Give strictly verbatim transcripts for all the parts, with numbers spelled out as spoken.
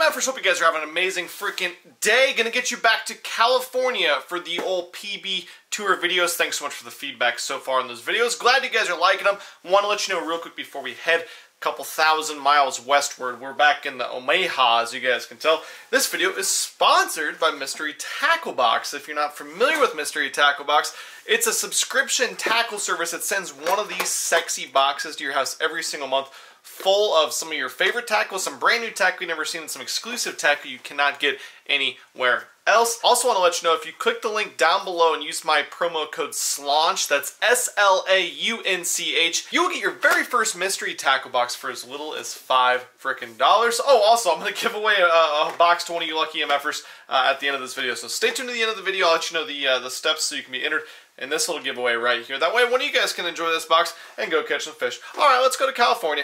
I'm Matt. Hope you guys are having an amazing freaking day. Gonna get you back to California for the old P B tour videos. Thanks so much for the feedback so far on those videos. Glad you guys are liking them. Want to let you know real quick before we head a couple thousand miles westward. We're back in the Omaha, as you guys can tell. This video is sponsored by Mystery Tackle Box. If you're not familiar with Mystery Tackle Box, it's a subscription tackle service that sends one of these sexy boxes to your house every single month, full of some of your favorite tackles, some brand new tackle you've never seen, and some exclusive tackle you cannot get anywhere else. Also want to let you know, if you click the link down below and use my promo code SLAUNCH, that's S L A U N C H, you'll get your very first mystery tackle box for as little as five frickin' dollars. Oh, also, I'm going to give away a, a box to one of you lucky MFers uh, at the end of this video, so stay tuned to the end of the video. I'll let you know the, uh, the steps so you can be entered in this little giveaway right here. That way, one of you guys can enjoy this box and go catch some fish. All right, let's go to California.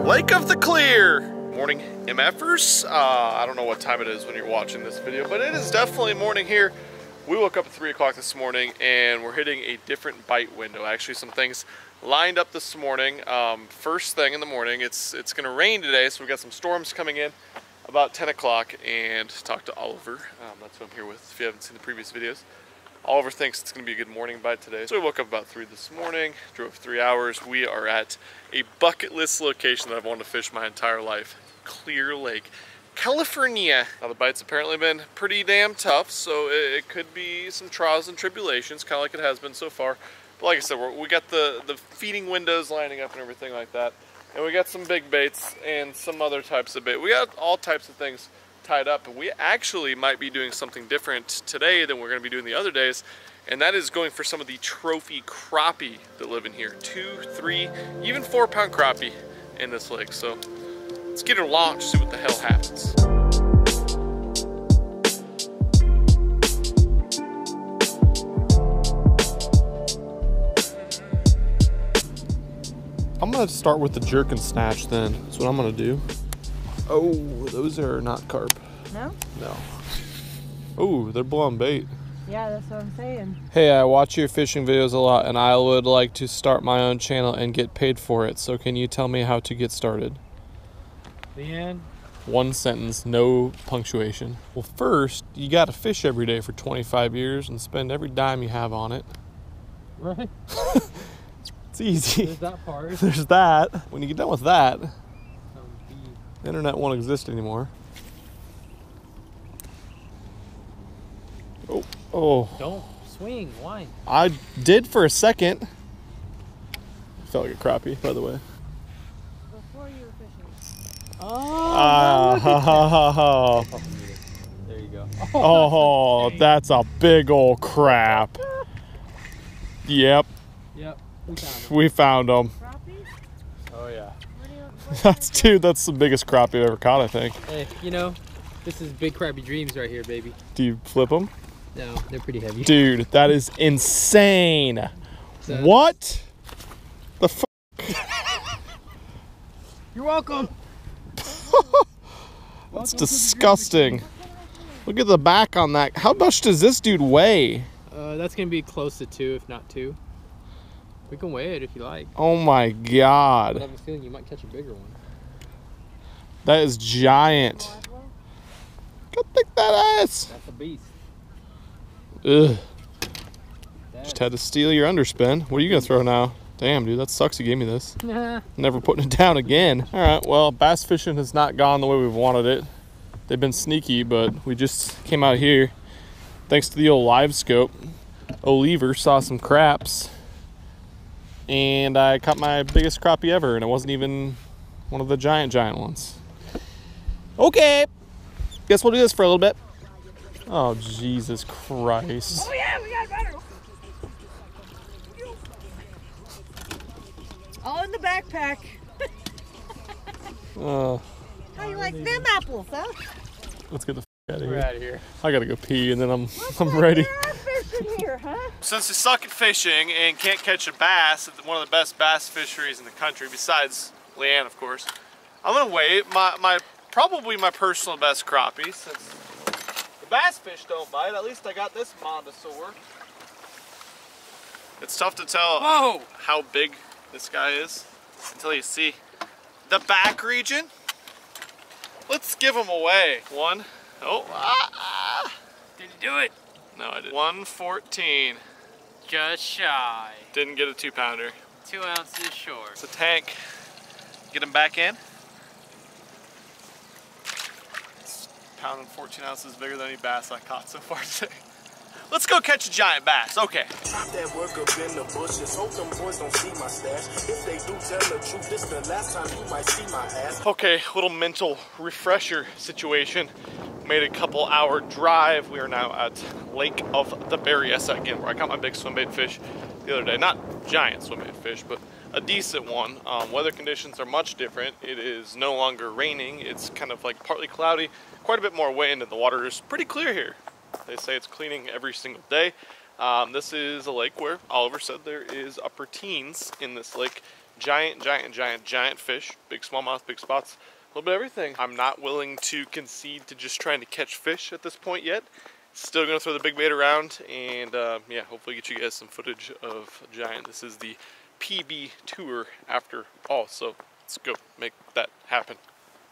Lake of the Clear. Morning, MFers. Uh, I don't know what time it is when you're watching this video, but it is definitely morning here. We woke up at three o'clock this morning and we're hitting a different bite window. Actually, some things lined up this morning. Um, first thing in the morning, it's it's gonna rain today, so we got some storms coming in about ten o'clock, and talk to Oliver. Um, that's who I'm here with, if you haven't seen the previous videos. Oliver thinks it's gonna be a good morning bite today. So we woke up about three this morning, drove three hours. We are at a bucket list location that I've wanted to fish my entire life, Clear Lake, California. Now the bite's apparently been pretty damn tough, so it, it could be some trials and tribulations, kind of like it has been so far. But like I said, we're, we got the, the feeding windows lining up and everything like that. And we got some big baits and some other types of bait. We got all types of things tied up, and we actually might be doing something different today than we're gonna be doing the other days. And that is going for some of the trophy crappie that live in here. Two, three, even four pound crappie in this lake. So let's get her launched, see what the hell happens. I'm gonna start with the jerk and snatch then. That's what I'm gonna do. Oh, those are not carp. No? No. Oh, they're blown bait. Yeah, that's what I'm saying. Hey, I watch your fishing videos a lot and I would like to start my own channel and get paid for it. So can you tell me how to get started? Leanne. One sentence, no punctuation. Well, first, you gotta fish every day for twenty-five years and spend every dime you have on it. Right. It's easy. There's that part. There's that. When you get done with that, oh, the internet won't exist anymore. Oh. Oh. Don't swing. Why? I did for a second. Felt like a crappie, by the way. Before you were fishing. Oh. Uh, ha, ha, ha, ha. Oh, there you go. Oh, oh, that's a big old crap. Yep. Yep. We found them. We found them. Oh yeah. That's dude. That's the biggest crappie I've ever caught, I think. Hey, you know, this is big crappie dreams right here, baby. Do you flip them? No, they're pretty heavy. Dude, that is insane. So, what? The f You're welcome. That's disgusting. Look at the back on that. How much does this dude weigh? Uh, that's gonna be close to two, if not two. We can weigh it if you like. Oh my god. I have a feeling you might catch a bigger one. That is giant. Go pick that ass. That's a beast. Ugh. That Just had to steal your underspin. What are you going to throw now? Damn, dude, that sucks you gave me this. Nah. Never putting it down again. All right, well, bass fishing has not gone the way we've wanted it. They've been sneaky, but we just came out here. Thanks to the old live scope, Oliver saw some craps. And I caught my biggest crappie ever, and it wasn't even one of the giant, giant ones. Okay, guess we'll do this for a little bit. Oh, Jesus Christ. Oh, yeah, we got better. All in the backpack. uh, How you like them apples, huh? Let's get the f out of here. We're out of here. I gotta go pee, and then I'm, I'm ready. Here, huh? Since we suck at fishing and can't catch a bass at one of the best bass fisheries in the country, besides Leanne, of course, I'm gonna weigh my, my probably my personal best crappie, since the bass fish don't bite. At least I got this Mondosaur. It's tough to tell Whoa. how big this guy is until you see the back region. Let's give him away. One. Oh. Ah, ah. Did you do it? No, I didn't. one fourteen. Just shy. Didn't get a two pounder. Two ounces short. It's a tank. Get him back in. It's pound and fourteen ounces bigger than any bass I caught so far today. Let's go catch a giant bass, okay. Drop that work up in the bushes. Hope them boys don't see my stash. If they do tell the truth, this the last time you might see my ass. Okay, little mental refresher situation. Made a couple hour drive. We are now at Lake of the Berryessa again, where I caught my big swim bait fish the other day. Not giant swim bait fish, but a decent one. Um, weather conditions are much different. It is no longer raining. It's kind of like partly cloudy, quite a bit more wind, and the water is pretty clear here. They say it's cleaning every single day. Um, this is a lake where Oliver said there is upper teens in this lake. Giant, giant, giant, giant fish. Big smallmouth, big spots, a little bit of everything. I'm not willing to concede to just trying to catch fish at this point yet. Still gonna throw the big bait around and uh, yeah, hopefully get you guys some footage of giant. This is the P B tour after all, so let's go make that happen.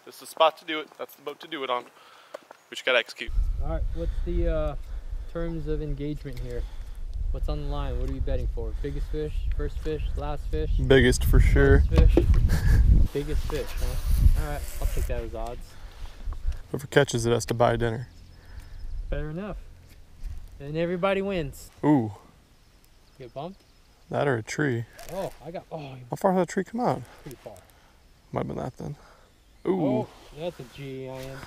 This is the spot to do it. That's the boat to do it on. We just gotta execute. All right, what's the uh, terms of engagement here? What's on the line? What are you betting for? Biggest fish, first fish, last fish? Biggest for sure. Biggest fish, biggest fish, huh? All right, I'll take that as odds. Whoever catches it has to buy dinner. Fair enough. And everybody wins. Ooh. You get bumped? That or a tree. Oh, I got, oh. How far did that tree come out? Pretty far. Might have been that then. Ooh. Oh, that's a G I am.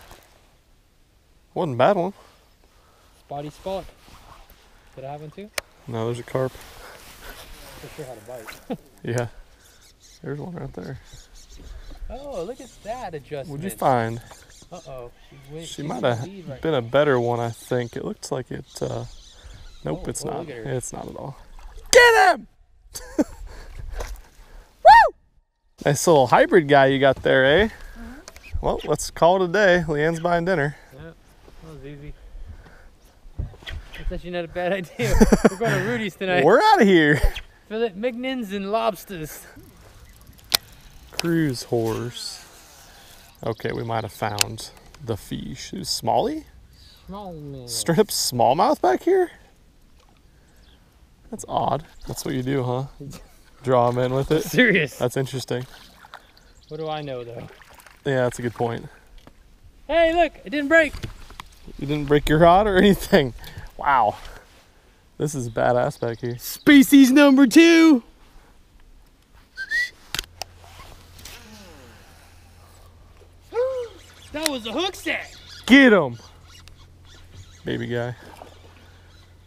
Wasn't a bad one. Spotty spot. Did I have one too? No, there's a carp. For sure had a bite. Yeah. There's one right there. Oh, look at that adjustment. What'd you find? Uh-oh. She, she might have right been now. a better one, I think. It looks like it, uh... Nope, oh, it's oh, not. It's not at all. Get him! Woo! Nice little hybrid guy you got there, eh? Uh-huh. Well, let's call it a day. Leanne's buying dinner. That was easy. That's actually not a bad idea. We're going to Rudy's tonight. We're out of here. Fillet mignons and lobsters. Cruise horse. Okay, we might have found the fish. Is Smally? Smallmouth. Straight up smallmouth back here? That's odd. That's what you do, huh? Draw them in with it? Serious. That's interesting. What do I know, though? Yeah, that's a good point. Hey, look, it didn't break. You didn't break your rod or anything. Wow. This is badass back here. Species number two. That was a hook set. Get him. Baby guy.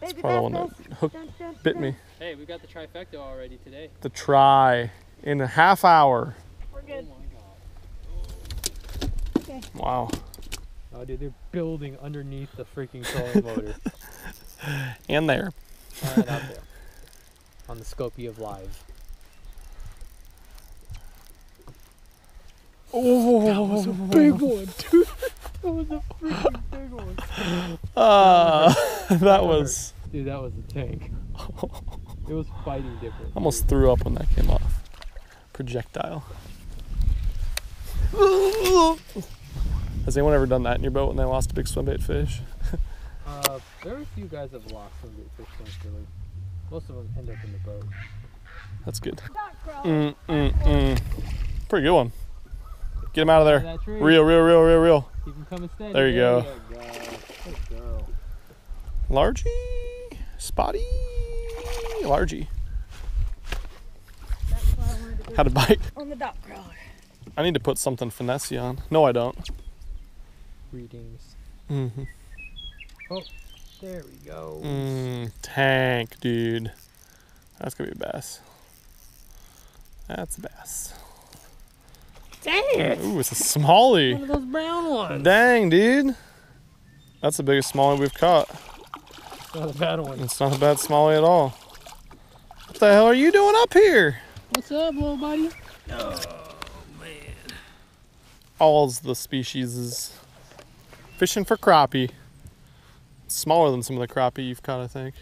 That's probably the one that hooked, bit me. Hey, we got the trifecta already today. The try in a half hour. We're good. Oh my God. Okay. Wow. Oh, dude, they're building underneath the freaking trolling motor. And there. Right out there. On the Scopey of live. Oh, that was a big one, dude. That was a freaking big one. Uh, that was... Dude, that was a tank. It was fighting different. Almost dude. threw up when that came off. Projectile. Has anyone ever done that in your boat when they lost a big swim bait fish? uh, there are a few guys that have lost swim bait fish once, really. Most of them end up in the boat. That's good. Mm, mm, mm. Pretty good one. Get him out of there. Reel, reel, reel, reel, reel. Keep him coming steady. There you go. go. Largy, spotty, largy. That's what I wanted to do. Had a bite. On the dock crawler. I need to put something finesse on. No, I don't. Readings. Mm-hmm. Oh, there we go. Mm, tank, dude. That's gonna be a bass. That's a bass. Dang it! Ooh, it's a smallie. One of those brown ones. Dang, dude. That's the biggest smallie we've caught. It's not a bad one. It's not a bad smallie at all. What the hell are you doing up here? What's up, little buddy? Oh, man. All's the species is... Fishing for crappie. smaller than some of the crappie you've caught, I think.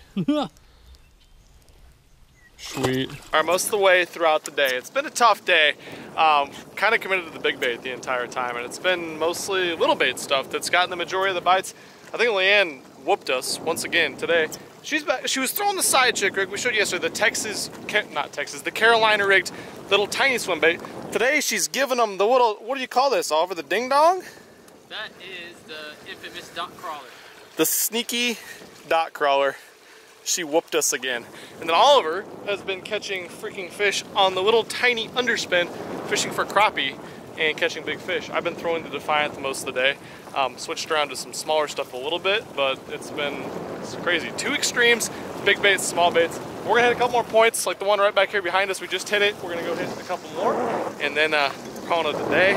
Sweet. All right, most of the way throughout the day. It's been a tough day. Um, kind of committed to the big bait the entire time, and it's been mostly little bait stuff that's gotten the majority of the bites. I think Leanne whooped us once again today. She's back, she was throwing the side chick rig we showed yesterday, the Texas, not Texas, the Carolina rigged little tiny swim bait. Today she's giving them the little, what do you call this, Oliver, the ding dong? That is the infamous dot crawler. The sneaky dot crawler. She whooped us again. And then Oliver has been catching freaking fish on the little tiny underspin, fishing for crappie and catching big fish. I've been throwing the Defiant most of the day. Um, switched around to some smaller stuff a little bit, but it's been it's crazy. Two extremes, big baits, small baits. We're gonna hit a couple more points, like the one right back here behind us. We just hit it. We're gonna go hit a couple more, and then uh, calling it a day.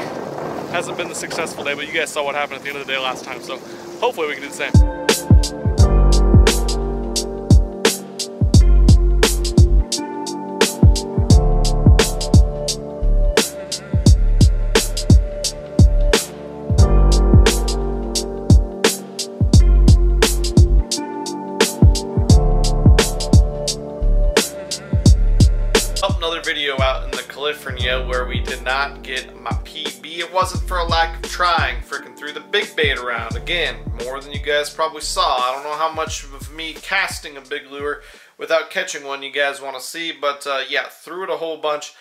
Hasn't been a successful day, but you guys saw what happened at the end of the day last time, so hopefully we can do the same. Video out in the California where we did not get my P B. It wasn't for a lack of trying. Freaking threw the big bait around again, more than you guys probably saw. I don't know how much of me casting a big lure without catching one you guys want to see, but uh, yeah, threw it a whole bunch.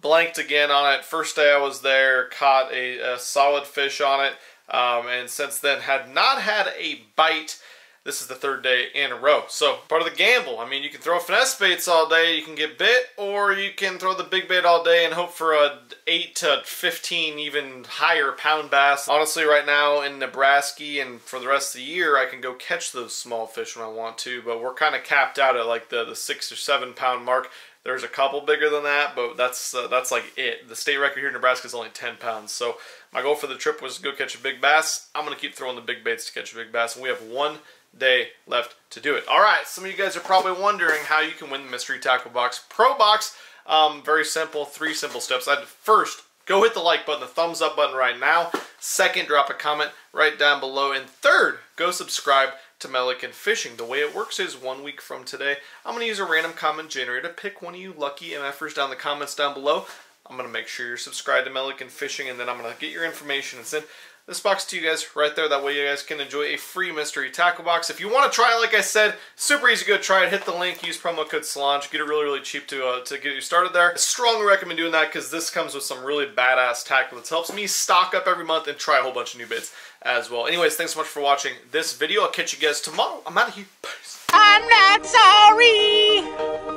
Blanked again on it. First day I was there, caught a, a solid fish on it, um, and since then had not had a bite. This is the third day in a row. So, part of the gamble. I mean, you can throw finesse baits all day, you can get bit, or you can throw the big bait all day and hope for a eight to fifteen, even higher pound bass. Honestly, right now in Nebraska and for the rest of the year, I can go catch those small fish when I want to, but we're kind of capped out at like the, the six or seven pound mark. There's a couple bigger than that, but that's uh, that's like it. The state record here in Nebraska is only ten pounds. So my goal for the trip was to go catch a big bass. I'm going to keep throwing the big baits to catch a big bass, and we have one day left to do it. All right, some of you guys are probably wondering how you can win the Mystery Tackle Box Pro Box. Um, very simple, three simple steps. I'd first, go hit the like button, the thumbs up button right now. Second, drop a comment right down below. And third, go subscribe to Milliken Fishing. The way it works is one week from today, I'm going to use a random comment generator, pick one of you lucky MFers down in the comments down below. I'm going to make sure you're subscribed to Milliken Fishing, and then I'm going to get your information and send this box to you guys right there. That way you guys can enjoy a free mystery tackle box. If you want to try it, like I said, super easy to go try it. Hit the link, use promo code SLAUNCH, get it really, really cheap to uh, to get you started there. I strongly recommend doing that because this comes with some really badass tackle that helps me stock up every month and try a whole bunch of new baits as well. Anyways, thanks so much for watching this video. I'll catch you guys tomorrow. I'm out of here. Peace. I'm not sorry.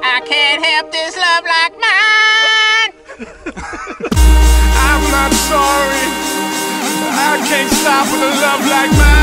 I can't help this love like mine. I'm not sorry. I can't stop with a love like mine.